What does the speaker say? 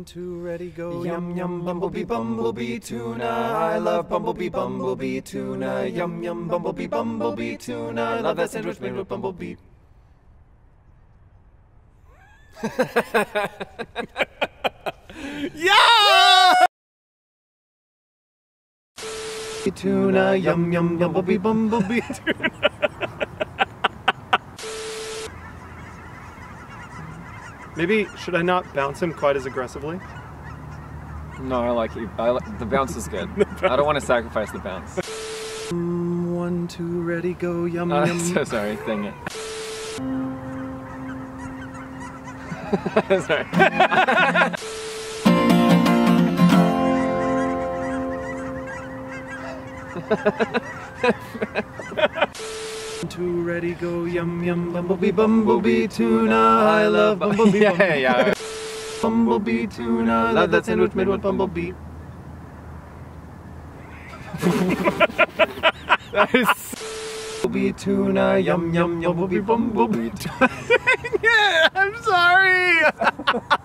1, 2, ready, go. Yum, yum, bumblebee, bumblebee tuna. I love bumblebee, bumblebee tuna. Yum, yum, bumblebee, bumblebee tuna. I love that sandwich made with bumblebee. Yeah! Tuna, yum, yum, bumblebee, bumblebee tuna. Maybe, should I not bounce him quite as aggressively? No, I like you. The bounce is good. Bounce. I don't want to sacrifice the bounce. 1, 2, ready, go, yum, yum. So sorry, dang it. Sorry. Two, ready, go, yum, yum, bumblebee, bumblebee tuna. I love bumblebee, yeah, yeah. Bumblebee tuna. Love that sandwich made with bumblebee. That is bumblebee tuna. Yum, yum, yum, bumblebee, bumblebee tuna. Yeah, I'm sorry.